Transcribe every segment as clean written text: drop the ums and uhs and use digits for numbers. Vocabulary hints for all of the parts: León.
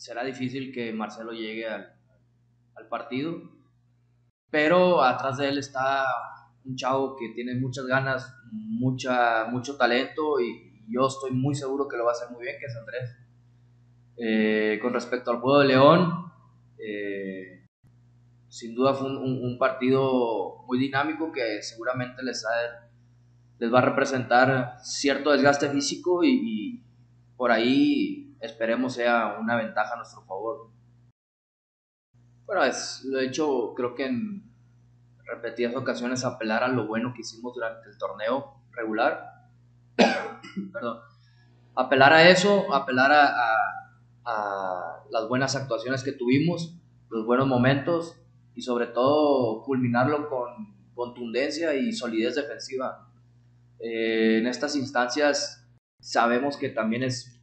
será difícil que Marcelo llegue al partido, pero atrás de él está un chavo que tiene muchas ganas, mucho talento, y yo estoy muy seguro que lo va a hacer muy bien, que es Andrés. Con respecto al juego de León, sin duda fue un partido muy dinámico que seguramente les va a representar cierto desgaste físico, y por ahí esperemos sea una ventaja a nuestro favor. Bueno, de hecho, creo que en repetidas ocasiones apelar a lo bueno que hicimos durante el torneo regular, perdón, apelar a eso, apelar a las buenas actuaciones que tuvimos, los buenos momentos, y sobre todo culminarlo con contundencia y solidez defensiva. En estas instancias sabemos que también es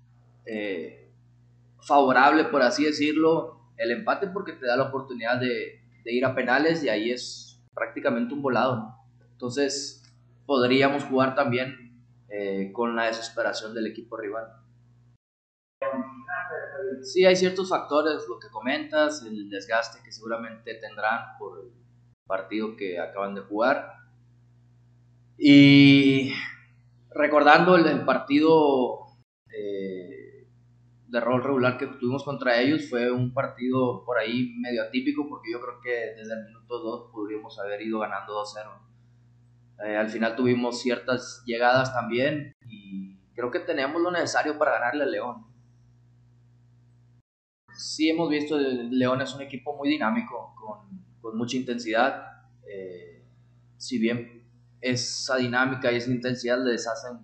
favorable, por así decirlo, el empate, porque te da la oportunidad de ir a penales, y ahí es prácticamente un volado. Entonces podríamos jugar también con la desesperación del equipo rival. Sí, hay ciertos factores, lo que comentas, el desgaste que seguramente tendrán por el partido que acaban de jugar. Y recordando el partido de rol regular que tuvimos contra ellos, fue un partido por ahí medio atípico, porque yo creo que desde el minuto 2 podríamos haber ido ganando 2-0. Al final tuvimos ciertas llegadas también, y creo que teníamos lo necesario para ganarle a León. Sí, hemos visto, León es un equipo muy dinámico, con mucha intensidad. Si bien esa dinámica y esa intensidad les hacen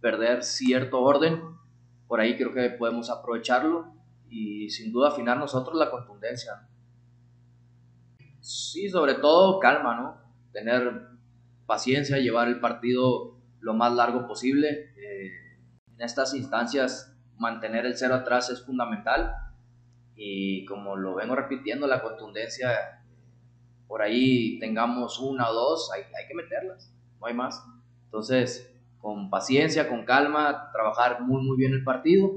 perder cierto orden, por ahí creo que podemos aprovecharlo y sin duda afinar nosotros la contundencia. Sí, sobre todo calma, ¿no? Tener paciencia, llevar el partido lo más largo posible. En estas instancias mantener el cero atrás es fundamental, y como lo vengo repitiendo, la contundencia, por ahí tengamos una o dos, hay que meterlas, no hay más. Entonces, con paciencia, con calma, trabajar muy bien el partido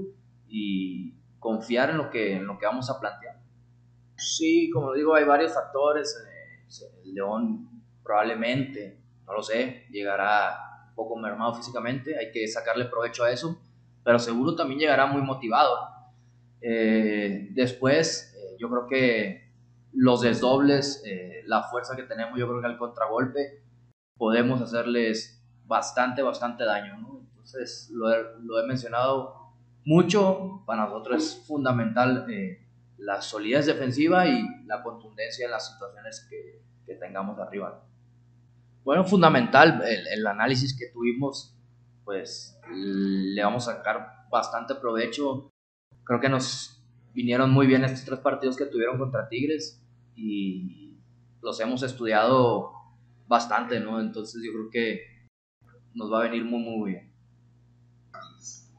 y confiar en lo que vamos a plantear. Sí, como digo, hay varios factores. El León probablemente, no lo sé, llegará un poco mermado físicamente, hay que sacarle provecho a eso, pero seguro también llegará muy motivado. Después, yo creo que los desdobles, la fuerza que tenemos, yo creo que al contragolpe podemos hacerles bastante daño, ¿no? Entonces, lo he mencionado mucho, para nosotros es fundamental la solidez defensiva y la contundencia en las situaciones que tengamos arriba. Bueno, fundamental el análisis que tuvimos, pues le vamos a sacar bastante provecho. Creo que nos vinieron muy bien estos tres partidos que tuvieron contra Tigres y los hemos estudiado bastante, ¿no? Entonces yo creo que nos va a venir muy bien.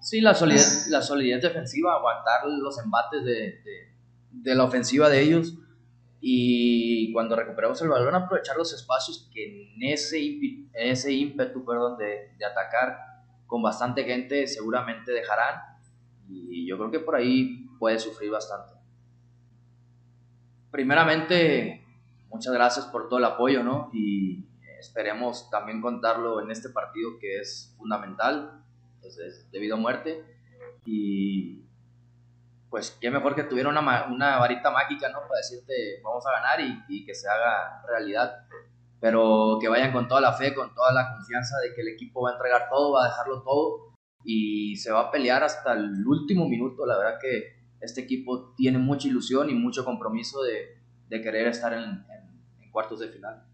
Sí, la solidez defensiva, aguantar los embates de la ofensiva de ellos, y cuando recuperemos el balón aprovechar los espacios que en ese ímpetu, perdón, de atacar con bastante gente seguramente dejarán, y yo creo que por ahí puede sufrir bastante. Primeramente, muchas gracias por todo el apoyo, ¿no? Y esperemos también contarlo en este partido que es fundamental, entonces, debido a muerte, y pues qué mejor que tuviera una varita mágica, ¿no? Para decirte vamos a ganar y que se haga realidad. Pero que vayan con toda la fe, con toda la confianza de que el equipo va a entregar todo, va a dejarlo todo y se va a pelear hasta el último minuto. La verdad que este equipo tiene mucha ilusión y mucho compromiso de querer estar en cuartos de final.